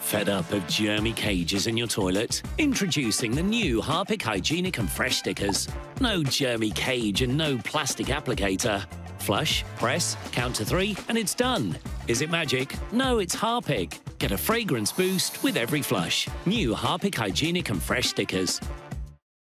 Fed up of germy cages in your toilet? Introducing the new Harpic Hygienic and Fresh stickers. No germy cage and no plastic applicator. Flush, press, count to 3, and it's done. Is it magic? No, it's Harpic. Get a fragrance boost with every flush. New Harpic Hygienic and Fresh stickers.